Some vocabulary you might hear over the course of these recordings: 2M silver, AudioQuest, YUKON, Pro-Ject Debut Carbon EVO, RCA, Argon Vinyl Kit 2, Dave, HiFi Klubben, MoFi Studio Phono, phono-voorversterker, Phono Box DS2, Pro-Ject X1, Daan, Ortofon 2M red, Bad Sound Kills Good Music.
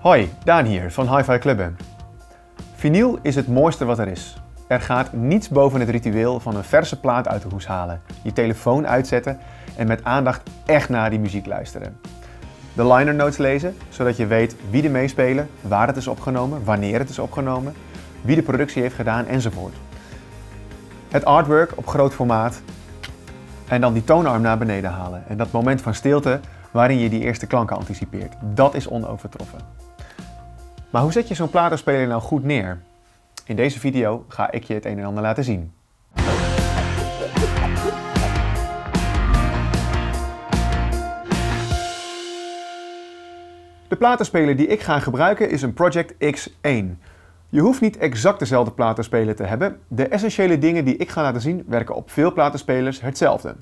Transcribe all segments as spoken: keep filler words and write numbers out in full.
Hoi, Daan hier van HiFi Klubben. Vinyl is het mooiste wat er is. Er gaat niets boven het ritueel van een verse plaat uit de hoes halen, je telefoon uitzetten en met aandacht echt naar die muziek luisteren. De liner notes lezen, zodat je weet wie er meespelen, waar het is opgenomen, wanneer het is opgenomen, wie de productie heeft gedaan enzovoort. Het artwork op groot formaat en dan die toonarm naar beneden halen en dat moment van stilte waarin je die eerste klanken anticipeert. Dat is onovertroffen. Maar hoe zet je zo'n platenspeler nou goed neer? In deze video ga ik je het een en ander laten zien. De platenspeler die ik ga gebruiken is een Pro-Ject X één. Je hoeft niet exact dezelfde platenspeler te hebben. De essentiële dingen die ik ga laten zien werken op veel platenspelers hetzelfde.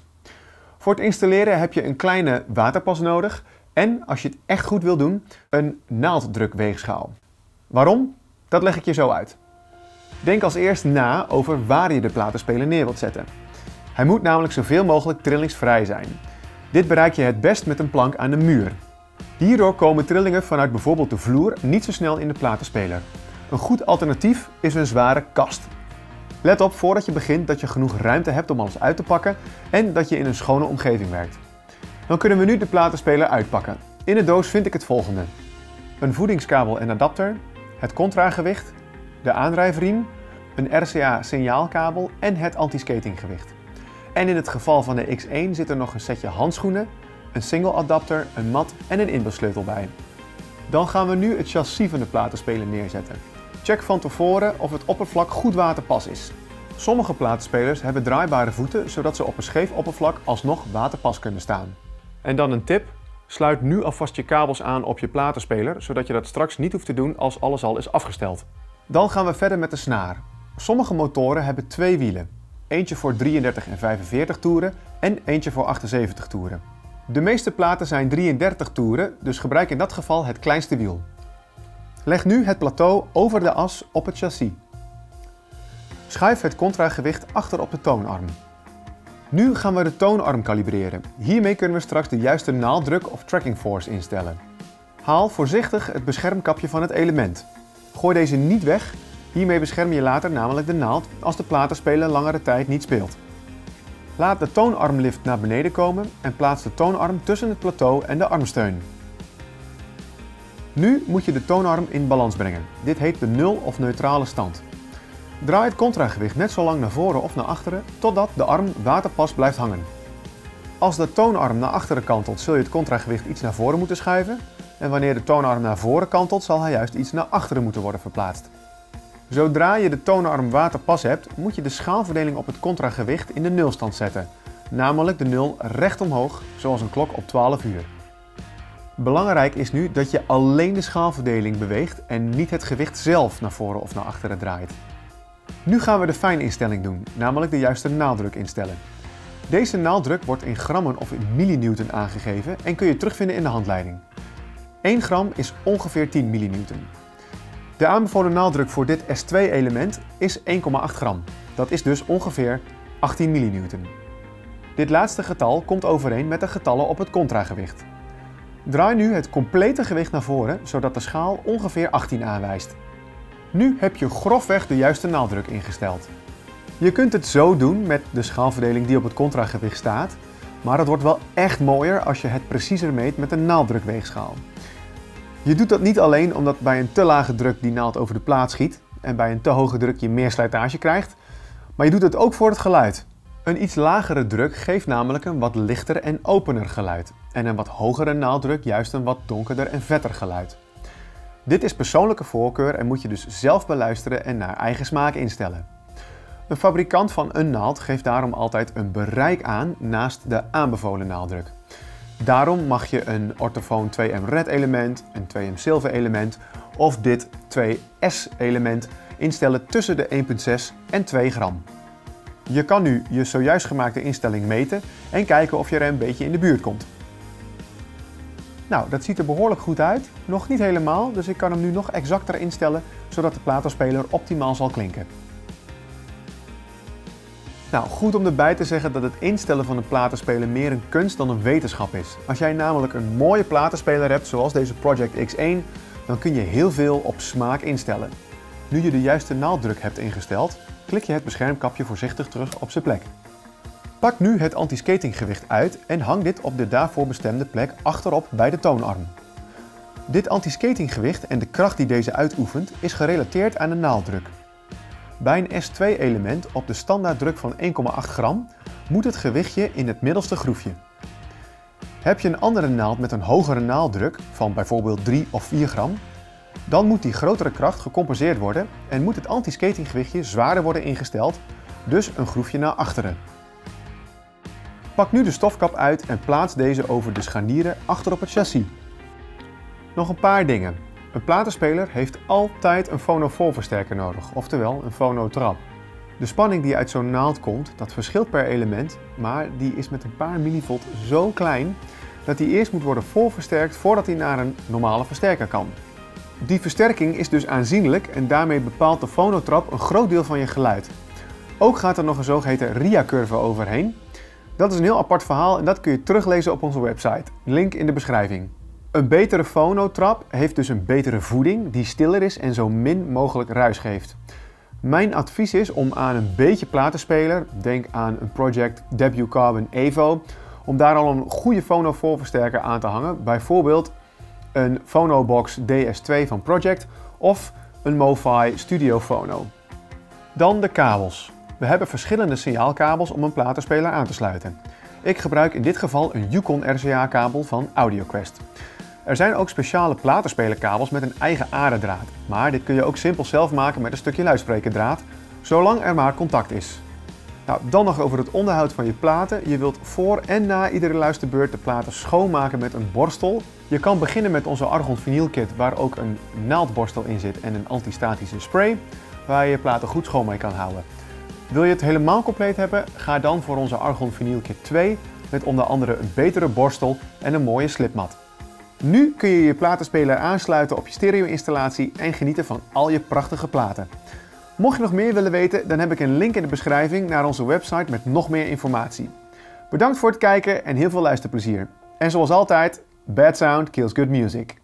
Voor het installeren heb je een kleine waterpas nodig en, als je het echt goed wil doen, een naalddrukweegschaal. Waarom? Dat leg ik je zo uit. Denk als eerst na over waar je de platenspeler neer wilt zetten. Hij moet namelijk zoveel mogelijk trillingsvrij zijn. Dit bereik je het best met een plank aan de muur. Hierdoor komen trillingen vanuit bijvoorbeeld de vloer niet zo snel in de platenspeler. Een goed alternatief is een zware kast. Let op voordat je begint dat je genoeg ruimte hebt om alles uit te pakken en dat je in een schone omgeving werkt. Dan kunnen we nu de platenspeler uitpakken. In de doos vind ik het volgende: een voedingskabel en adapter, het contragewicht, de aandrijfriem, een R C A signaalkabel en het anti-skatinggewicht. En in het geval van de X één zit er nog een setje handschoenen, een single adapter, een mat en een inbussleutel bij. Dan gaan we nu het chassis van de platenspeler neerzetten. Check van tevoren of het oppervlak goed waterpas is. Sommige platenspelers hebben draaibare voeten zodat ze op een scheef oppervlak alsnog waterpas kunnen staan. En dan een tip: sluit nu alvast je kabels aan op je platenspeler zodat je dat straks niet hoeft te doen als alles al is afgesteld. Dan gaan we verder met de snaar. Sommige motoren hebben twee wielen. Eentje voor drieëndertig en vijfenveertig toeren en eentje voor achtenzeventig toeren. De meeste platen zijn drieëndertig toeren, dus gebruik in dat geval het kleinste wiel. Leg nu het plateau over de as op het chassis. Schuif het contragewicht achter op de toonarm. Nu gaan we de toonarm kalibreren. Hiermee kunnen we straks de juiste naaldruk of tracking force instellen. Haal voorzichtig het beschermkapje van het element. Gooi deze niet weg, hiermee bescherm je later namelijk de naald als de platenspeler langere tijd niet speelt. Laat de toonarmlift naar beneden komen en plaats de toonarm tussen het plateau en de armsteun. Nu moet je de toonarm in balans brengen. Dit heet de nul of neutrale stand. Draai het contragewicht net zo lang naar voren of naar achteren totdat de arm waterpas blijft hangen. Als de toonarm naar achteren kantelt zul je het contragewicht iets naar voren moeten schuiven en wanneer de toonarm naar voren kantelt zal hij juist iets naar achteren moeten worden verplaatst. Zodra je de toonarm waterpas hebt, moet je de schaalverdeling op het contragewicht in de nulstand zetten, namelijk de nul recht omhoog, zoals een klok op twaalf uur. Belangrijk is nu dat je alleen de schaalverdeling beweegt en niet het gewicht zelf naar voren of naar achteren draait. Nu gaan we de fijninstelling doen, namelijk de juiste naaldruk instellen. Deze naaldruk wordt in grammen of in millinewton aangegeven en kun je terugvinden in de handleiding. één gram is ongeveer tien millinewton. De aanbevolen naaldruk voor dit S twee element is één komma acht gram. Dat is dus ongeveer achttien millinewton. Dit laatste getal komt overeen met de getallen op het contragewicht. Draai nu het complete gewicht naar voren, zodat de schaal ongeveer achttien aanwijst. Nu heb je grofweg de juiste naaldruk ingesteld. Je kunt het zo doen met de schaalverdeling die op het contragewicht staat, maar het wordt wel echt mooier als je het preciezer meet met een naalddrukweegschaal. Je doet dat niet alleen omdat bij een te lage druk die naald over de plaat schiet en bij een te hoge druk je meer slijtage krijgt, maar je doet het ook voor het geluid. Een iets lagere druk geeft namelijk een wat lichter en opener geluid en een wat hogere naaldruk juist een wat donkerder en vetter geluid. Dit is persoonlijke voorkeur en moet je dus zelf beluisteren en naar eigen smaak instellen. Een fabrikant van een naald geeft daarom altijd een bereik aan naast de aanbevolen naaldruk. Daarom mag je een Ortofon twee M red element, een twee M silver element of dit twee S element instellen tussen de één komma zes en twee gram. Je kan nu je zojuist gemaakte instelling meten en kijken of je er een beetje in de buurt komt. Nou, dat ziet er behoorlijk goed uit. Nog niet helemaal, dus ik kan hem nu nog exacter instellen zodat de platenspeler optimaal zal klinken. Nou, goed om erbij te zeggen dat het instellen van een platenspeler meer een kunst dan een wetenschap is. Als jij namelijk een mooie platenspeler hebt, zoals deze Pro-Ject X één, dan kun je heel veel op smaak instellen. Nu je de juiste naalddruk hebt ingesteld, klik je het beschermkapje voorzichtig terug op zijn plek. Pak nu het anti-skatinggewicht uit en hang dit op de daarvoor bestemde plek achterop bij de toonarm. Dit anti-skatinggewicht en de kracht die deze uitoefent is gerelateerd aan de naalddruk. Bij een S twee element op de standaarddruk van één komma acht gram moet het gewichtje in het middelste groefje. Heb je een andere naald met een hogere naalddruk van bijvoorbeeld drie of vier gram, dan moet die grotere kracht gecompenseerd worden en moet het anti-skatinggewichtje zwaarder worden ingesteld, dus een groefje naar achteren. Pak nu de stofkap uit en plaats deze over de scharnieren achter op het chassis. Nog een paar dingen. Een platenspeler heeft altijd een phono-volversterker nodig, oftewel een phono-trap. De spanning die uit zo'n naald komt, dat verschilt per element, maar die is met een paar millivolt zo klein dat die eerst moet worden volversterkt voordat hij naar een normale versterker kan. Die versterking is dus aanzienlijk en daarmee bepaalt de phono-trap een groot deel van je geluid. Ook gaat er nog een zogeheten R I A-curve overheen. Dat is een heel apart verhaal en dat kun je teruglezen op onze website. Link in de beschrijving. Een betere phono-trap heeft dus een betere voeding die stiller is en zo min mogelijk ruis geeft. Mijn advies is om aan een beetje platenspeler, denk aan een Pro-Ject Debut Carbon E V O, om daar al een goede phono-volversterker aan te hangen, bijvoorbeeld een Phono Box D S twee van Pro-Ject of een MoFi Studio Phono. Dan de kabels. We hebben verschillende signaalkabels om een platenspeler aan te sluiten. Ik gebruik in dit geval een Yukon R C A kabel van AudioQuest. Er zijn ook speciale platenspelerkabels met een eigen aardedraad, maar dit kun je ook simpel zelf maken met een stukje luidsprekerdraad, zolang er maar contact is. Nou, dan nog over het onderhoud van je platen. Je wilt voor en na iedere luisterbeurt de platen schoonmaken met een borstel. Je kan beginnen met onze Argon Vinyl Kit, waar ook een naaldborstel in zit en een antistatische spray, waar je je platen goed schoon mee kan houden. Wil je het helemaal compleet hebben? Ga dan voor onze Argon Vinyl Kit twee met onder andere een betere borstel en een mooie slipmat. Nu kun je je platenspeler aansluiten op je stereo-installatie en genieten van al je prachtige platen. Mocht je nog meer willen weten, dan heb ik een link in de beschrijving naar onze website met nog meer informatie. Bedankt voor het kijken en heel veel luisterplezier. En zoals altijd, Bad Sound Kills Good Music.